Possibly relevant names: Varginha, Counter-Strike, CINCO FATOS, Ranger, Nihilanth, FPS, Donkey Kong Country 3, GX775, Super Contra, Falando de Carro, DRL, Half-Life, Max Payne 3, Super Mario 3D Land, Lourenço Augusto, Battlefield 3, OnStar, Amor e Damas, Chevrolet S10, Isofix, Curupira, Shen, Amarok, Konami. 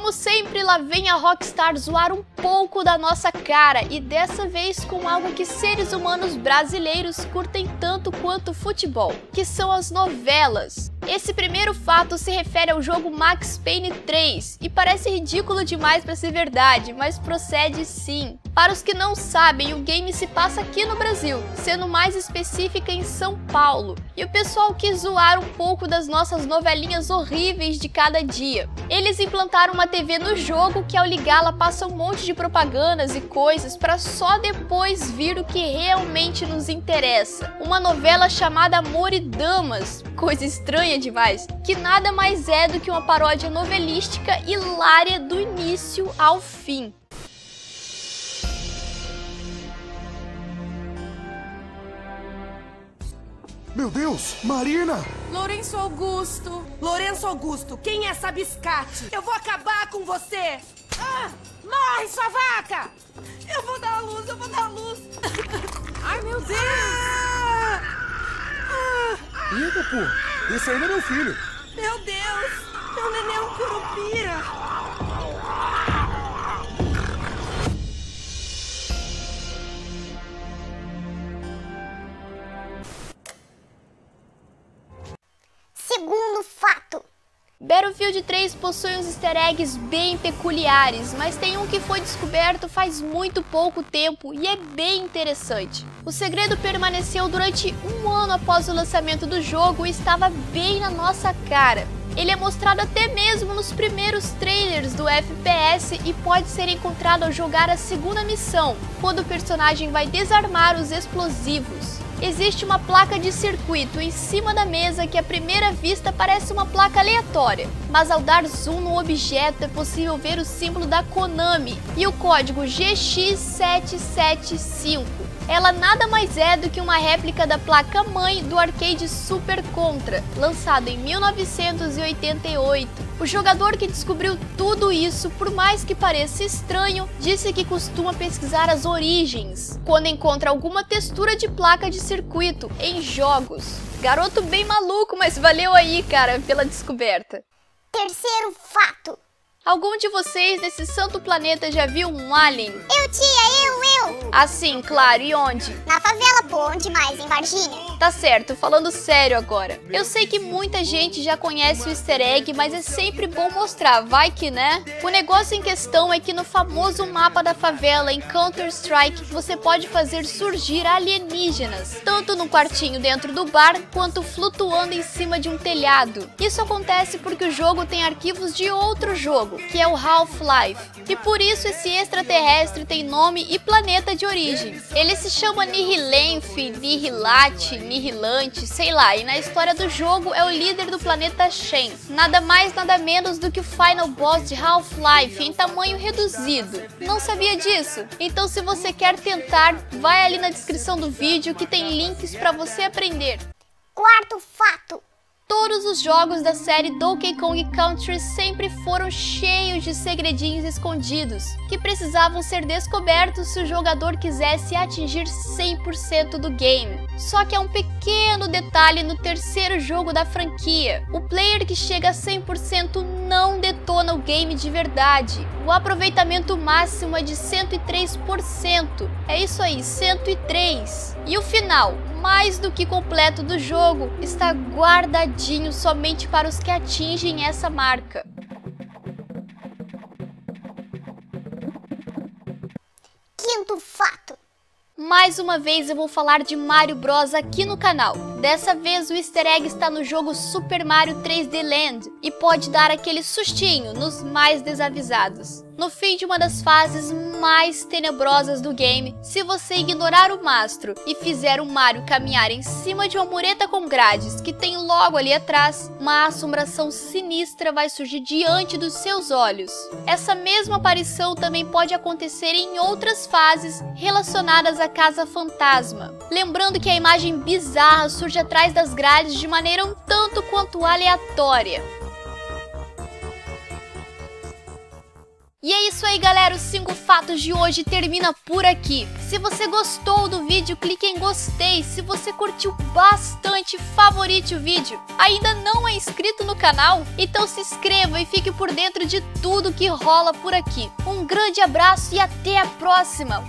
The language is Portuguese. Como sempre, lá vem a Rockstar zoar um pouco da nossa cara, e dessa vez com algo que seres humanos brasileiros curtem tanto quanto futebol, que são as novelas. Esse primeiro fato se refere ao jogo Max Payne 3, e parece ridículo demais para ser verdade, mas procede sim. Para os que não sabem, o game se passa aqui no Brasil, sendo mais específica em São Paulo, e o pessoal quis zoar um pouco das nossas novelinhas horríveis de cada dia. Eles implantaram uma TV no jogo que, ao ligá-la, passa um monte de propagandas e coisas para só depois vir o que realmente nos interessa. Uma novela chamada Amor e Damas, coisa estranha demais, que nada mais é do que uma paródia novelística hilária do início ao fim. Meu Deus, Marina! Lourenço Augusto, quem é essa biscate? Eu vou acabar com você! Ah, morre, sua vaca! Eu vou dar a luz! Ai, meu Deus! Eita, pô! Esse ainda é meu filho! Meu Deus! Meu neném é um curupira! Segundo fato. Battlefield 3 possui uns easter eggs bem peculiares, mas tem um que foi descoberto faz muito pouco tempo e é bem interessante. O segredo permaneceu durante um ano após o lançamento do jogo e estava bem na nossa cara. Ele é mostrado até mesmo nos primeiros trailers do FPS e pode ser encontrado ao jogar a segunda missão, quando o personagem vai desarmar os explosivos. Existe uma placa de circuito em cima da mesa que à primeira vista parece uma placa aleatória, mas ao dar zoom no objeto é possível ver o símbolo da Konami e o código GX775. Ela nada mais é do que uma réplica da placa-mãe do arcade Super Contra, lançado em 1988. O jogador que descobriu tudo isso, por mais que pareça estranho, disse que costuma pesquisar as origens quando encontra alguma textura de placa de circuito em jogos. Garoto bem maluco, mas valeu aí, cara, pela descoberta. Terceiro fato. Algum de vocês nesse santo planeta já viu um alien? Eu, tia, eu! Assim, claro, e onde? Na favela, pô, onde mais, em Varginha? Tá certo, falando sério agora. Eu sei que muita gente já conhece o easter egg, mas é sempre bom mostrar, vai que né? O negócio em questão é que no famoso mapa da favela em Counter-Strike, você pode fazer surgir alienígenas, tanto num quartinho dentro do bar, quanto flutuando em cima de um telhado. Isso acontece porque o jogo tem arquivos de outro jogo, que é o Half-Life, e por isso esse extraterrestre tem nome e planeta de origem. Ele se chama Nihilanth, Nihilanth, Nihilanth, sei lá, e na história do jogo é o líder do planeta Shen, nada mais nada menos do que o final boss de Half-Life em tamanho reduzido. Não sabia disso? Então, se você quer tentar, vai ali na descrição do vídeo que tem links para você aprender. Quarto fato. Todos os jogos da série Donkey Kong Country sempre foram cheios de segredinhos escondidos, que precisavam ser descobertos se o jogador quisesse atingir 100% do game. Só que há um pequeno detalhe no terceiro jogo da franquia: o player que chega a 100% não detona o game de verdade. O aproveitamento máximo é de 103%, é isso aí, 103. E o final, mais do que completo do jogo, está guardadinho somente para os que atingem essa marca. Quinto fato. Mais uma vez eu vou falar de Mario Bros aqui no canal. Dessa vez o easter egg está no jogo Super Mario 3D Land e pode dar aquele sustinho nos mais desavisados. No fim de uma das fases mais tenebrosas do game, se você ignorar o mastro e fizer o Mario caminhar em cima de uma mureta com grades que tem logo ali atrás, uma assombração sinistra vai surgir diante dos seus olhos. Essa mesma aparição também pode acontecer em outras fases relacionadas à Casa Fantasma. Lembrando que a imagem bizarra surge atrás das grades de maneira um tanto quanto aleatória. E é isso aí, galera, os 5 fatos de hoje termina por aqui. Se você gostou do vídeo, clique em gostei. Se você curtiu bastante, favorite o vídeo. Ainda não é inscrito no canal? Então se inscreva e fique por dentro de tudo que rola por aqui. Um grande abraço e até a próxima!